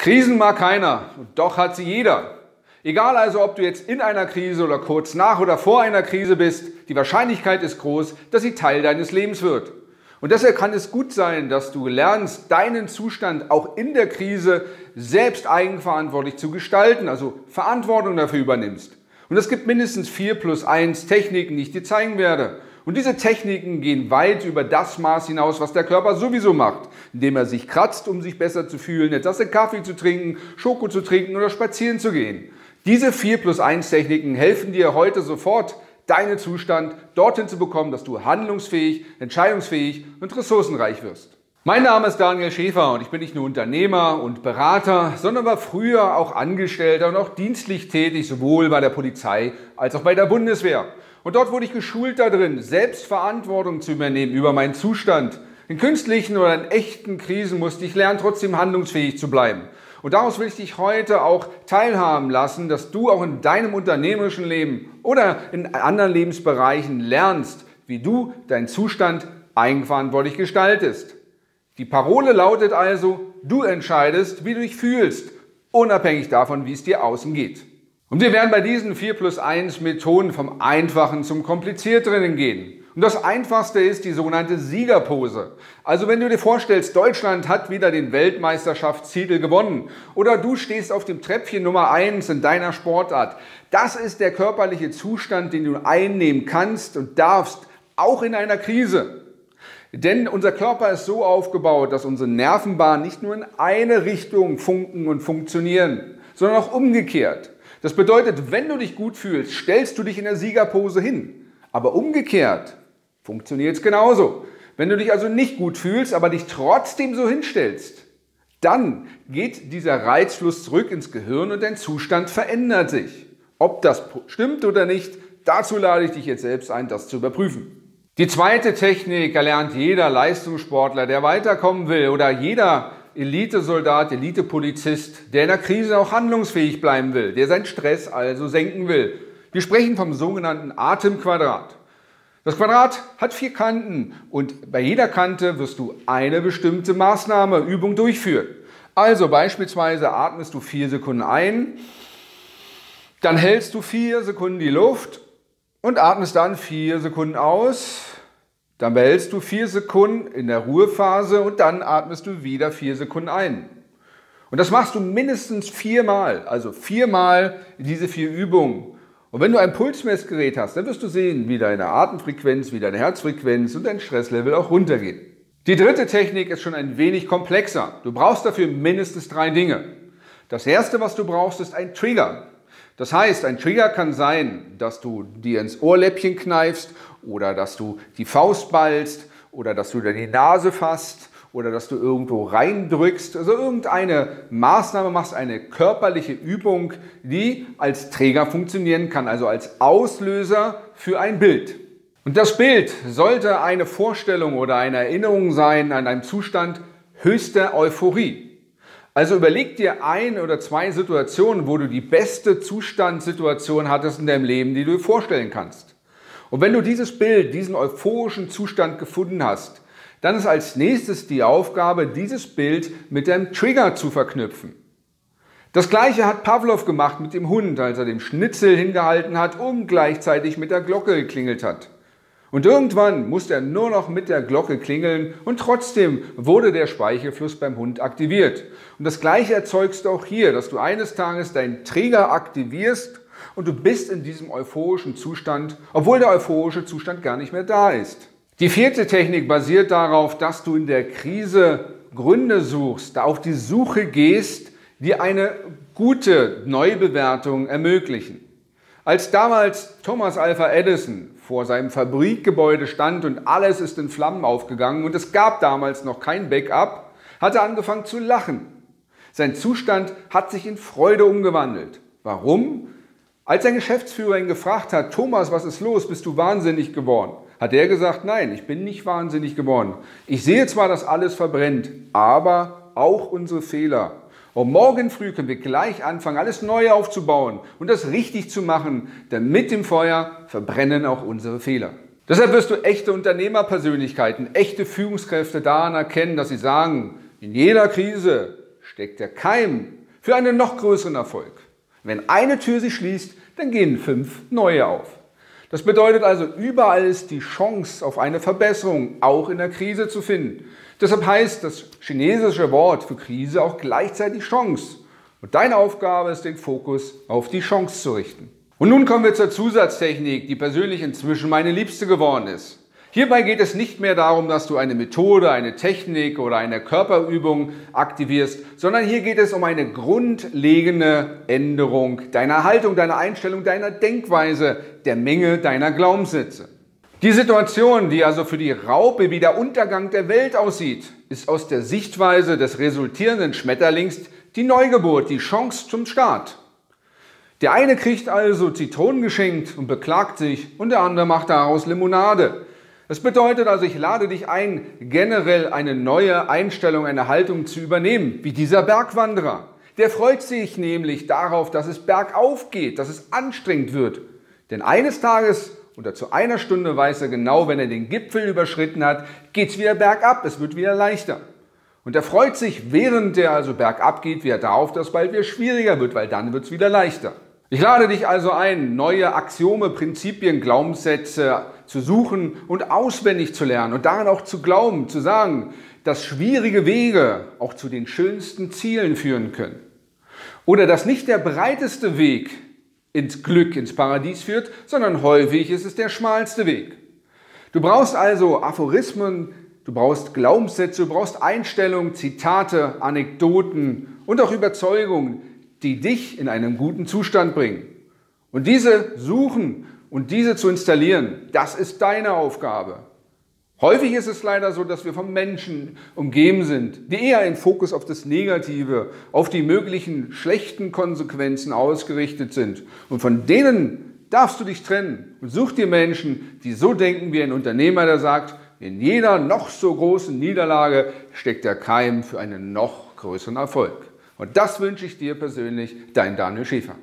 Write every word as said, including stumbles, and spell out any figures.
Krisen mag keiner, und doch hat sie jeder. Egal also, ob du jetzt in einer Krise oder kurz nach oder vor einer Krise bist, die Wahrscheinlichkeit ist groß, dass sie Teil deines Lebens wird. Und deshalb kann es gut sein, dass du lernst, deinen Zustand auch in der Krise selbst eigenverantwortlich zu gestalten, also Verantwortung dafür übernimmst. Und es gibt mindestens vier plus eins Techniken, die ich dir zeigen werde. Und diese Techniken gehen weit über das Maß hinaus, was der Körper sowieso macht, indem er sich kratzt, um sich besser zu fühlen, eine Tasse Kaffee zu trinken, Schoko zu trinken oder spazieren zu gehen. Diese vier plus eins Techniken helfen dir heute sofort, deinen Zustand dorthin zu bekommen, dass du handlungsfähig, entscheidungsfähig und ressourcenreich wirst. Mein Name ist Daniel Schäfer und ich bin nicht nur Unternehmer und Berater, sondern war früher auch Angestellter und auch dienstlich tätig, sowohl bei der Polizei als auch bei der Bundeswehr. Und dort wurde ich geschult darin, selbst Verantwortung zu übernehmen über meinen Zustand. In künstlichen oder in echten Krisen musste ich lernen, trotzdem handlungsfähig zu bleiben. Und daraus will ich dich heute auch teilhaben lassen, dass du auch in deinem unternehmerischen Leben oder in anderen Lebensbereichen lernst, wie du deinen Zustand eigenverantwortlich gestaltest. Die Parole lautet also, du entscheidest, wie du dich fühlst, unabhängig davon, wie es dir außen geht. Und wir werden bei diesen vier plus eins Methoden vom Einfachen zum Komplizierteren gehen. Und das Einfachste ist die sogenannte Siegerpose. Also wenn du dir vorstellst, Deutschland hat wieder den Weltmeisterschaftstitel gewonnen oder du stehst auf dem Treppchen Nummer eins in deiner Sportart. Das ist der körperliche Zustand, den du einnehmen kannst und darfst, auch in einer Krise. Denn unser Körper ist so aufgebaut, dass unsere Nervenbahnen nicht nur in eine Richtung funken und funktionieren, sondern auch umgekehrt. Das bedeutet, wenn du dich gut fühlst, stellst du dich in der Siegerpose hin. Aber umgekehrt funktioniert es genauso. Wenn du dich also nicht gut fühlst, aber dich trotzdem so hinstellst, dann geht dieser Reizfluss zurück ins Gehirn und dein Zustand verändert sich. Ob das stimmt oder nicht, dazu lade ich dich jetzt selbst ein, das zu überprüfen. Die zweite Technik erlernt jeder Leistungssportler, der weiterkommen will, oder jeder Elitesoldat, Elitepolizist, der in der Krise auch handlungsfähig bleiben will, der seinen Stress also senken will. Wir sprechen vom sogenannten Atemquadrat. Das Quadrat hat vier Kanten und bei jeder Kante wirst du eine bestimmte Maßnahme, Übung durchführen. Also beispielsweise atmest du vier Sekunden ein, dann hältst du vier Sekunden die Luft und atmest dann vier Sekunden aus. Dann behältst du vier Sekunden in der Ruhephase und dann atmest du wieder vier Sekunden ein. Und das machst du mindestens viermal, also viermal diese vier Übungen. Und wenn du ein Pulsmessgerät hast, dann wirst du sehen, wie deine Atemfrequenz, wie deine Herzfrequenz und dein Stresslevel auch runtergehen. Die dritte Technik ist schon ein wenig komplexer. Du brauchst dafür mindestens drei Dinge. Das erste, was du brauchst, ist ein Trigger. Das heißt, ein Trigger kann sein, dass du dir ins Ohrläppchen kneifst oder dass du die Faust ballst oder dass du dir die Nase fasst oder dass du irgendwo reindrückst. Also irgendeine Maßnahme machst, eine körperliche Übung, die als Träger funktionieren kann, also als Auslöser für ein Bild. Und das Bild sollte eine Vorstellung oder eine Erinnerung sein an einen Zustand höchster Euphorie. Also überleg dir ein oder zwei Situationen, wo du die beste Zustandssituation hattest in deinem Leben, die du dir vorstellen kannst. Und wenn du dieses Bild, diesen euphorischen Zustand gefunden hast, dann ist als nächstes die Aufgabe, dieses Bild mit deinem Trigger zu verknüpfen. Das gleiche hat Pavlov gemacht mit dem Hund, als er dem Schnitzel hingehalten hat und gleichzeitig mit der Glocke geklingelt hat. Und irgendwann musste er nur noch mit der Glocke klingeln und trotzdem wurde der Speichelfluss beim Hund aktiviert. Und das Gleiche erzeugst du auch hier, dass du eines Tages deinen Träger aktivierst und du bist in diesem euphorischen Zustand, obwohl der euphorische Zustand gar nicht mehr da ist. Die vierte Technik basiert darauf, dass du in der Krise Gründe suchst, da auf die Suche gehst, die eine gute Neubewertung ermöglichen. Als damals Thomas Alva Edison vor seinem Fabrikgebäude stand und alles ist in Flammen aufgegangen und es gab damals noch kein Backup, hat er angefangen zu lachen. Sein Zustand hat sich in Freude umgewandelt. Warum? Als sein Geschäftsführer ihn gefragt hat, Thomas, was ist los, bist du wahnsinnig geworden? Hat er gesagt, nein, ich bin nicht wahnsinnig geworden. Ich sehe zwar, dass alles verbrennt, aber auch unsere Fehler. Und morgen früh können wir gleich anfangen, alles neu aufzubauen und das richtig zu machen, denn mit dem Feuer verbrennen auch unsere Fehler. Deshalb wirst du echte Unternehmerpersönlichkeiten, echte Führungskräfte daran erkennen, dass sie sagen, in jeder Krise steckt der Keim für einen noch größeren Erfolg. Wenn eine Tür sich schließt, dann gehen fünf neue auf. Das bedeutet also, überall ist die Chance auf eine Verbesserung, auch in der Krise zu finden. Deshalb heißt das chinesische Wort für Krise auch gleichzeitig Chance. Und deine Aufgabe ist, den Fokus auf die Chance zu richten. Und nun kommen wir zur Zusatztechnik, die persönlich inzwischen meine Liebste geworden ist. Hierbei geht es nicht mehr darum, dass du eine Methode, eine Technik oder eine Körperübung aktivierst, sondern hier geht es um eine grundlegende Änderung deiner Haltung, deiner Einstellung, deiner Denkweise, der Menge deiner Glaubenssätze. Die Situation, die also für die Raupe wie der Untergang der Welt aussieht, ist aus der Sichtweise des resultierenden Schmetterlings die Neugeburt, die Chance zum Start. Der eine kriegt also Zitronen geschenkt und beklagt sich und der andere macht daraus Limonade. Das bedeutet also, ich lade dich ein, generell eine neue Einstellung, eine Haltung zu übernehmen, wie dieser Bergwanderer. Der freut sich nämlich darauf, dass es bergauf geht, dass es anstrengend wird. Denn eines Tages oder zu einer Stunde weiß er genau, wenn er den Gipfel überschritten hat, geht es wieder bergab, es wird wieder leichter. Und er freut sich, während er also bergab geht, wieder darauf, dass es bald wieder schwieriger wird, weil dann wird es wieder leichter. Ich lade dich also ein, neue Axiome, Prinzipien, Glaubenssätze zu suchen und auswendig zu lernen und daran auch zu glauben, zu sagen, dass schwierige Wege auch zu den schönsten Zielen führen können. Oder dass nicht der breiteste Weg ins Glück, ins Paradies führt, sondern häufig ist es der schmalste Weg. Du brauchst also Aphorismen, du brauchst Glaubenssätze, du brauchst Einstellungen, Zitate, Anekdoten und auch Überzeugungen, die dich in einen guten Zustand bringen. Und diese suchen und diese zu installieren, das ist deine Aufgabe. Häufig ist es leider so, dass wir von Menschen umgeben sind, die eher im Fokus auf das Negative, auf die möglichen schlechten Konsequenzen ausgerichtet sind. Und von denen darfst du dich trennen und such dir Menschen, die so denken wie ein Unternehmer, der sagt, in jeder noch so großen Niederlage steckt der Keim für einen noch größeren Erfolg. Und das wünsche ich dir persönlich, dein Daniel Schäfer.